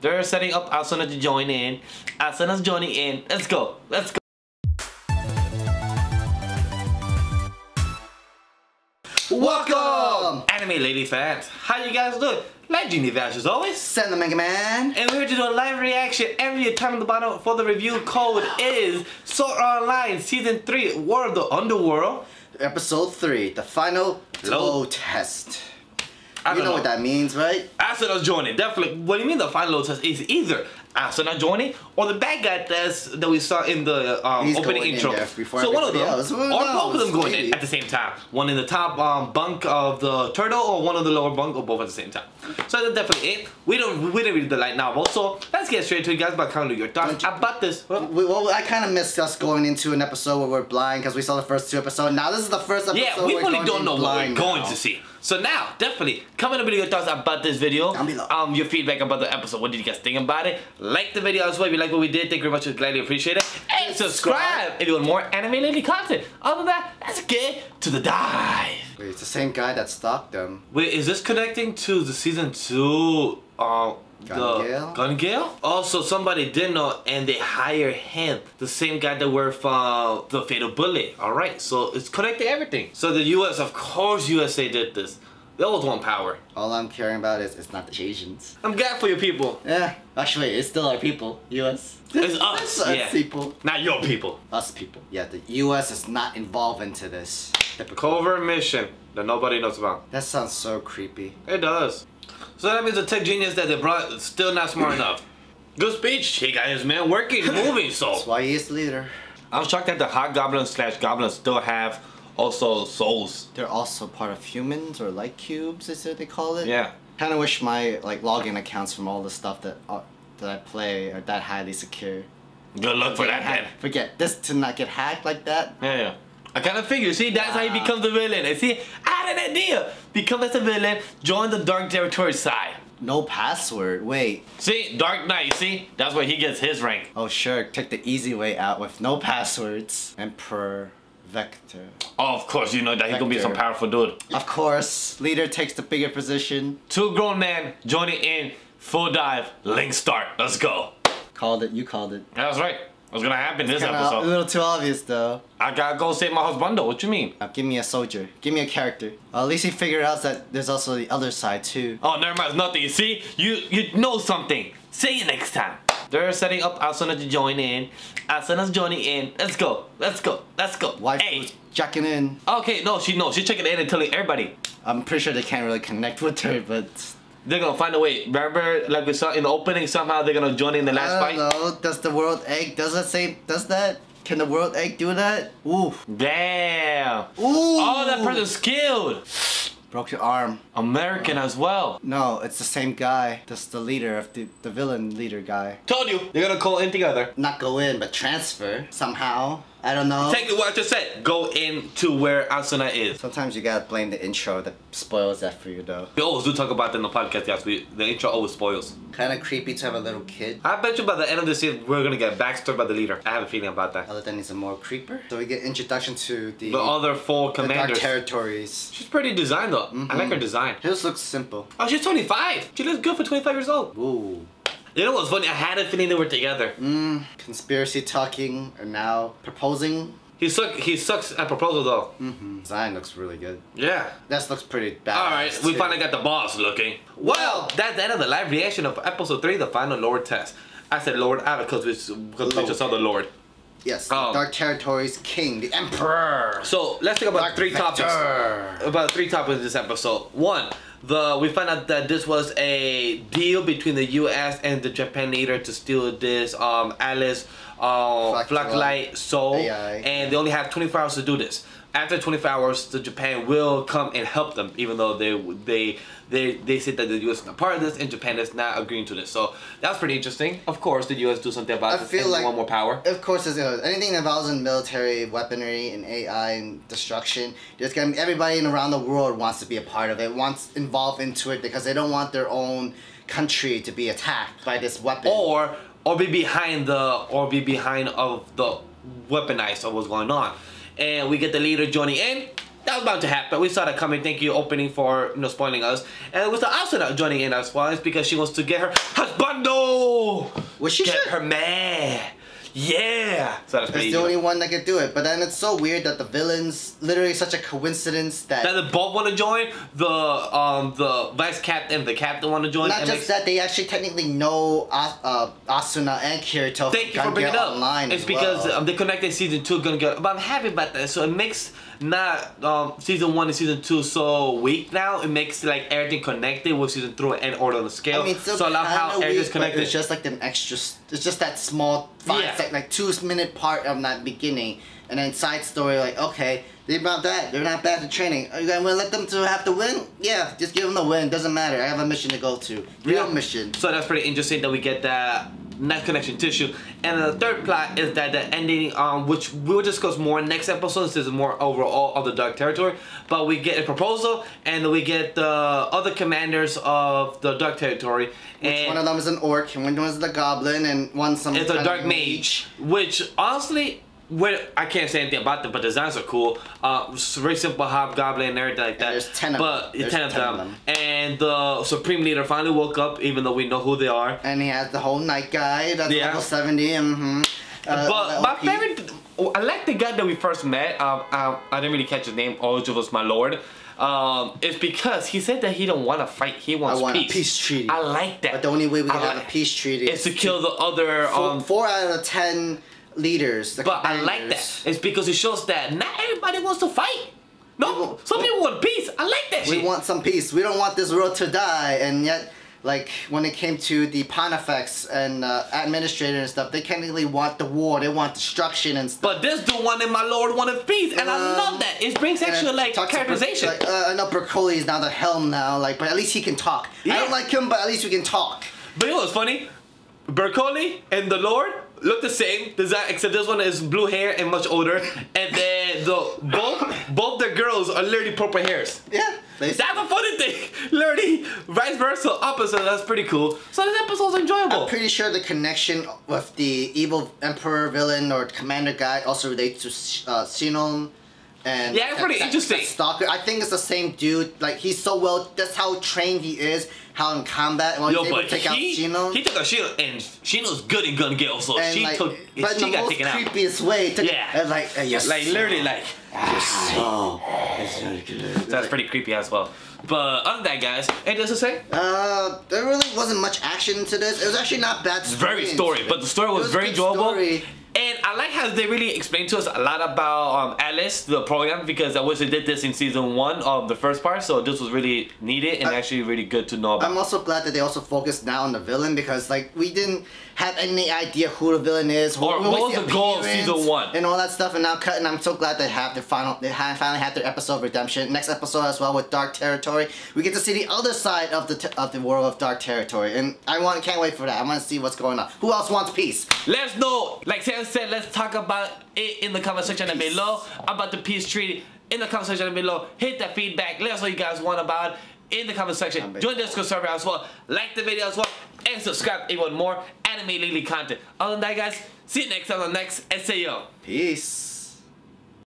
They're setting up Asuna to join in. Asuna's joining in. Let's go. Let's go. Welcome, Anime Lady fans. How you guys doing? Like Genie Vash as always. Send the Mega Man. And we're here to do a live reaction every time on the bottom for the review code is Sword Art Online Season 3 War of the Underworld. Episode 3, the final load test. You know what that means, right? Asuna's joining, definitely. What do you mean the final load test is either Asuna joining or the bad guy test that we saw in the opening intro. So one of them, or both of them going in at the same time. One in the top bunk of the turtle or one in the lower bunk or both at the same time. So that's definitely it. We didn't read the light novel, so let's get straight to it, guys, by kind of your thoughts about this. Well, I kind of missed us going into an episode where we're blind because we saw the first two episodes. Now this is the first episode. Yeah, we really don't know what we're going to see. So now, definitely, comment below your thoughts about this video. Down below. Your feedback about the episode. What did you guys think about it? Like the video as well if you like what we did. Thank you very much. We gladly appreciate it. And subscribe if you want more Anime Lately content. Other than that, let's get to the dive. Wait, it's the same guy that stalked them. Wait, is this connecting to the season 2? Gun Gale? Also, somebody didn't know and they hired him. The same guy that worked for the Fatal Bullet. Alright, so it's connected to everything. So the US, of course USA did this. They always want power. All I'm caring about is it's not the Asians. I'm glad for your people. Yeah, actually, it's still our people, US. It's us, it's us people. Not your people. Us people. Yeah, the US is not involved into this. Covert mission that nobody knows about. That sounds so creepy. It does. So that means the tech genius that they brought is still not smart enough. Good speech. He got his man working, moving, so. That's why he is the leader. I'm shocked that the hot goblins slash goblins still have also souls. They're also part of humans or light cubes is what they call it. Yeah. Kind of wish my like login accounts from all the stuff that I play are that highly secure. Good luck for that head. Forget this to not get hacked like that. Yeah, yeah. I kind of figured. See, that's how he becomes the villain. And see, I had an idea. Become as a villain, join the Dark Territory side. No password. Wait. See, Dark Knight. See, that's where he gets his rank. Oh sure, take the easy way out with no passwords. Emperor Vector. Oh, of course, you know that he's gonna be some powerful dude. Of course, leader takes the bigger position. Two grown men joining in. Full dive. Link start. Let's go. Called it. You called it. That's right. What's gonna happen this episode? A little too obvious though. I gotta go save my husbando. What you mean? Give me a soldier. Give me a character. At least he figured out that there's also the other side too. Oh, never mind. It's nothing. You see? You know something. See you next time. They're setting up Asuna to join in. Asuna's joining in. Let's go. Let's go. Let's go. Wife was checking in. Okay, no, she's checking in and telling everybody. I'm pretty sure they can't really connect with her, but they're gonna find a way. Remember, like we saw in the opening, somehow they're gonna join in the last fight. I don't know. Does the world egg? Does that? Can the world egg do that? Ooh. Damn. Ooh. Oh, that person's skilled. Broke your arm. American as well. No, it's the same guy. That's the leader of the villain leader guy. Told you. They're gonna call in together. Not go in, but transfer somehow. I don't know. Take what I just said. Go in to where Asuna is. Sometimes you gotta blame the intro that spoils that for you though. We always do talk about that in the podcast, guys. The intro always spoils. Kind of creepy to have a little kid. I bet you by the end of this season, we're gonna get backstory by the leader. I have a feeling about that. Other than he's a more creeper. So we get introduction to the other four commanders. The Dark Territories. She's pretty designed though. Mm-hmm. I like her design. Hers looks simple. Oh, she's 25. She looks good for 25 years old. Ooh. You know what's funny? I had a feeling they were together. Conspiracy talking and now proposing. He sucks at proposal though. Design looks really good. Yeah. That looks pretty bad. Alright, we finally got the boss looking. Well, that's the end of the live reaction of episode 3, the final Lord test. I said Lord out because we just saw the Lord. Yes, Dark Territory's king, the emperor. So let's think about three topics this episode. One. We found out that this was a deal between the U.S. and the Japan leader to steal this Alice Blacklight soul, and they only have 24 hours to do this. After 24 hours, the Japan will come and help them, even though they said that the U.S. is not part of this and Japan is not agreeing to this. So that's pretty interesting. Of course, the U.S. do something about this and want more power. Of course, anything that involves in military weaponry and AI and destruction, there's gonna be everybody around the world wants to be a part of it, wants involved into it because they don't want their own country to be attacked by this weapon or be behind the weaponized of what's going on. And we get the leader joining in. That was about to happen. We saw that coming. Thank you, opening, for spoiling us. And it was the Asuna joining in as well. It's because she wants to get her husbando. Well, she should. Get her man. Yeah. So that's the only one that could do it. But then it's so weird that the villains, literally such a coincidence that... That they both want to join, the vice-captain and the captain want to join. Not just that, they actually technically know Asuna and Kirito. Thank you for bringing it up. It's because they connected season 2 Gun Gale. But I'm happy about that. So it makes not season 1 and season 2 so weak now. It makes like everything connected with season 3 and order on the scale. I mean, so I love how everything's connected. It's just like an extra... It's just that small... Like 2-minute part of that beginning, and then side story. Like, okay, they're not bad. They're not bad at training. Are you gonna let them to have to win? Yeah, just give them the win. Doesn't matter. I have a mission to go to. Real mission. So that's pretty interesting that we get that next connection tissue. And the third plot is that the ending, which we'll discuss more next episode. This is more overall of the Dark Territory. But we get a proposal, and we get the other commanders of the Dark Territory. Which one of them is an orc, and one is the goblin, and one's some. It's a dark mage. Which honestly, I can't say anything about them, but the designs are cool. It's very simple hobgoblin and everything like that. And there's 10 of them. And the Supreme Leader finally woke up, even though we know who they are. And he has the whole night guy that's level 70. But my favorite, I like the guy that we first met. I didn't really catch his name. Ojo was my lord. It's because he said that he don't want to fight. He wants peace. A peace treaty. I like that. But the only way we can have a peace treaty is to kill the other. 4 out of the 10. Leaders, but commanders. I like that. It's because it shows that not everybody wants to fight. No, some people want peace. I like that. We want some peace. We don't want this world to die. And yet, like when it came to the Pontifex and administrator and stuff, they can't really want the war. They want destruction and stuff. But this the one in my lord wanted peace, and I love that. It brings actual like characterization. I know Bercouli is now the helm now, like, but at least he can talk. Yeah. I don't like him, but at least we can talk. But you know what's funny? Bercouli and the lord look the same, design, except this one is blue hair and much older, and then both the girls are literally purple hairs. Yeah, that's a funny thing. Literally, vice versa, opposite. That's pretty cool. So this episode's enjoyable. I'm pretty sure the connection with the evil emperor villain or commander guy also relates to Sinon. And yeah, it's pretty interesting. Stalker. I think it's the same dude. Like he's so well. That's how trained he is. How in combat. Well, he took out Sinon, and Sinon's good in Gun Gale, so and she like, took. But she got taken out. But the most creepiest way. That's pretty creepy as well. But other than that, guys, anything else to say? There really wasn't much action to this. It was actually not bad. It's very story, but the story was very enjoyable. And I like how they really explained to us a lot about Alice, the program, because I wish they did this in season 1 of the first part, so this was really needed and actually really good to know about. I'm also glad that they also focused now on the villain, because like we didn't have any idea who the villain is, or what was the goal of season 1 and all that stuff, and now cutting. I'm so glad they have finally had their episode of redemption. Next episode as well with Dark Territory, we get to see the other side of the world of Dark Territory, and I can't wait for that. I want to see what's going on. Who else wants peace? Let us know. Like Sam said, let's talk about it in the comment section below about the peace treaty. In the comment section below, hit that feedback. Let us know what you guys want about in the comment section. Join the Discord server as well. Like the video as well. And subscribe if you want more Anime Lately content. Other than that, guys, see you next time on the next SAO. Peace.